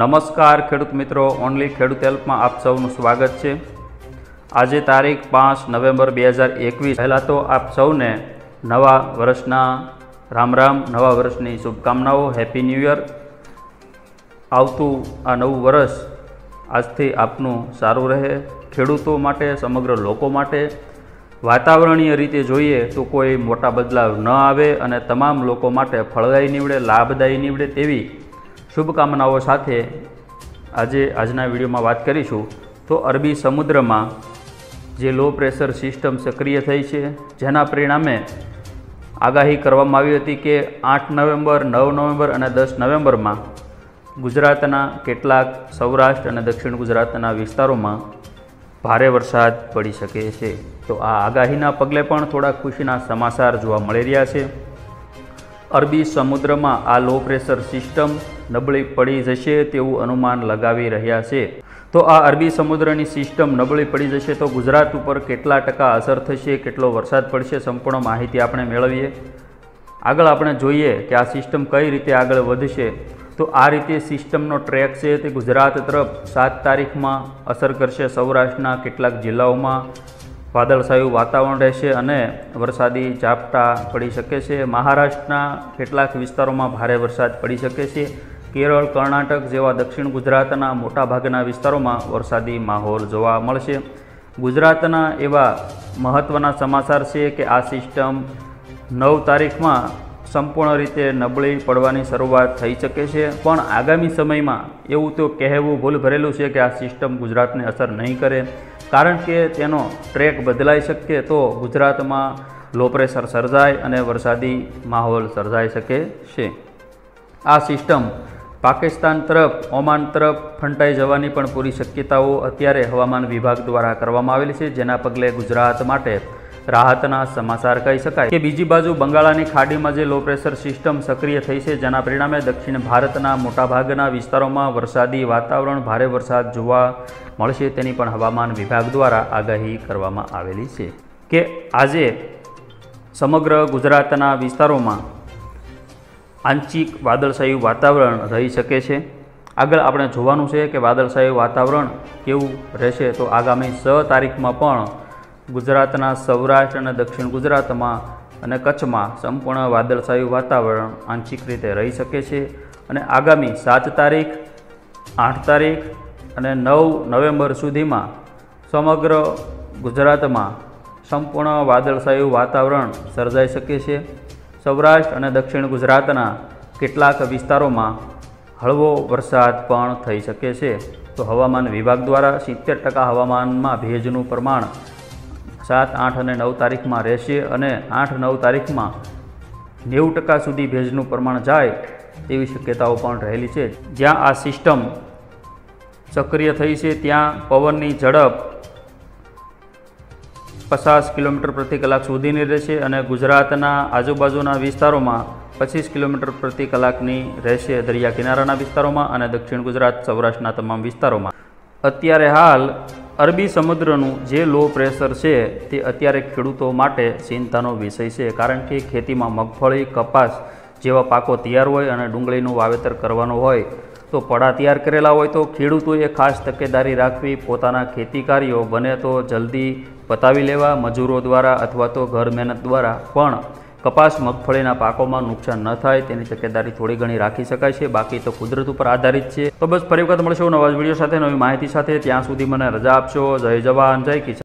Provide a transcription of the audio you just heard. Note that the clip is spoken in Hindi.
नमस्कार ખેડૂત મિત્રો, ઓનલી ખેડૂત હેલ્પમાં આપ સૌનું સ્વાગત છે। આજે તારીખ 5 નવેમ્બર 2021। પહેલાં તો આપ સૌને નવા વર્ષના રામ રામ, નવા વર્ષની શુભકામનાઓ, હેપી ન્યૂ યર। આવતું આ નવું વર્ષ આજથી આપનું સારું રહે, ખેડૂતો માટે, સમગ્ર લોકો માટે। વાતાવરણીય રીતે જોઈએ તો કોઈ મોટા બદલાવ ન આવે અને તમામ લોકો માટે ફળદાયી નીવડે, લાભદાયી નીવડે તેવી शुभकामनाओं साथे आज आजना वीडियो में बात करीशू। तो अरबी समुद्र में जे लो प्रेशर सीस्टम सक्रिय थी है, जेना परिणामे आगाही करवामां आवी हती कि 8 नवेम्बर, 9 नवेम्बर और 10 नवेम्बर में गुजरातना केटलाक, सौराष्ट्र और दक्षिण गुजरातना विस्तारों में भारे वरसाद पड़ी शके छे। तो आ आगाहीना पगले पण थोड़ा खुशीना समाचार जोवा मळी रह्या छे। अरबी समुद्र में आ लो प्रेशर सीस्टम नबळी पड़ी जशे तेवुं अनुमान लगावी रह्या छे। तो आ अरबी समुद्रनी सीस्टम नबळी पड़ी जशे तो गुजरात पर केटला टका असर थशे, केटलो वरसाद पड़शे, संपूर्ण माहिती आपणे मेळवीए। आगळ आपणे जोईए कि आ सीस्टम कई रीते आगळ वधशे। तो आ रीते सीस्टमनो ट्रेक छे ते गुजरात तरफ 7 तारीख में असर करशे। सौराष्ट्रना केटलाक जिल्लाओमां वादळछायुं वातावरण रहेशे अने वरसादी झापटा पड़ी शके छे। महाराष्ट्रना केटलाक विस्तारोमां भारे वरसाद पड़ी शके छे। केरल, कर्नाटक जेवा दक्षिण गुजरातना मोटा भागना विस्तारोमां वरसादी माहोल जोवा मळशे। गुजरातना एवा महत्वना समाचार छे के आ सिस्टम 9 तारीख में संपूर्ण रीते नबळी पड़वानी शरूआत थई शके छे, पण आगामी समय में एवुं तो कहेवुं भूल भरेलुं छे के आ सिस्टम गुजरात ने असर नहीं करे, कारण के तेनो ट्रेक बदलाई शके तो गुजरात में लो प्रेशर सर्जाय अने वरसादी माहोल सर्जाई शके छे। आ सिस्टम पाकिस्तान तरफ, ओमान तरफ फंटाई जवानी पण पूरी शक्यताओ अत्यारे हवामान विभाग द्वारा करवामां आवेली छे, जेना पगले गुजरात माटे राहतना समाचार कही शकाय। के बीजी बाजू बंगाळानी खाड़ी में जे लो प्रेशर सीस्टम सक्रिय थई छे, जेना परिणामे दक्षिण भारतना मोटा भागना विस्तारोमां वरसादी वातावरण, भारे वरसाद जोवा मळशे तेनी पण हवामान विभाग द्वारा आगाही करवामां आवेली छे। के आजे समग्र गुजरातना विस्तारोमां आंशिक वादळछायुं वातावरण रही शके छे। आगळ आपणे जोवानुं छे के वादळछायुं वातावरण केवुं रहेशे। तो आगामी 6 तारीख में पण गुजरातना सौराष्ट्र अने दक्षिण गुजरात में अने कच्छ में संपूर्ण वादळछायुं वातावरण आंशिक रीते रही शके छे। अने आगामी 7 तारीख, 8 तारीख अने 9 नवेम्बर सुधी में समग्र गुजरात में संपूर्ण वादळछायुं वातावरण सर्जाई शके छे। सौराष्ट्र और दक्षिण गुजरातना केटलाक विस्तारोमां हळवो वरसाद पण थई शके छे। तो हवामान विभाग द्वारा 70% हवामानमां भेजनुं प्रमाण 7, 8 अने 9 तारीख में रहेशे अने 8, 9 तारीख में 90% सुधी भेजनुं प्रमाण जाय तेवी शक्यताओ पण रहेली छे। ज्यां आ सिस्टम सक्रिय थई छे त्यां पवननी झडप 50 किलोमीटर प्रति कलाक सुधीनी रहेशे अने गुजरातना आजूबाजूना विस्तारोमां 25 किलोमीटर प्रति कलाकनी रहेशे, दरिया किनाराना विस्तारोमां अने दक्षिण गुजरात, सौराष्ट्रना तमाम विस्तारोमां। अत्यारे हाल अरबी समुद्रनुं जे लो प्रेशर छे ते अत्यारे खेडूतो माटे चिंतानो विषय छे, कारण के खेतीमां मगफळी, कपास जेवा पाको तैयार होय अने डुंगळीनुं वावेतर करवानुं होय तो पड़ा तैयार करेला होय तो खेडूतोए खास तकेदारी राखवी, पोताना खेती कार्यो बने तो जल्दी पतावी लेवा। मजूरों द्वारा अथवा तो घर मेहनत द्वारा पण कपास, मगफळीना पाकोमां नुकसान न थाय तेनी तकेदारी थोड़ी घणी राखी शकाय छे। बाकी तो कुदरत पर आधारित छे। तो बस, फरी वखत मळशुं नवा वीडियो साथे, नवी माहिती साथे। त्यां सुधी मने रजा आपशो। जय जवान, जय किसान।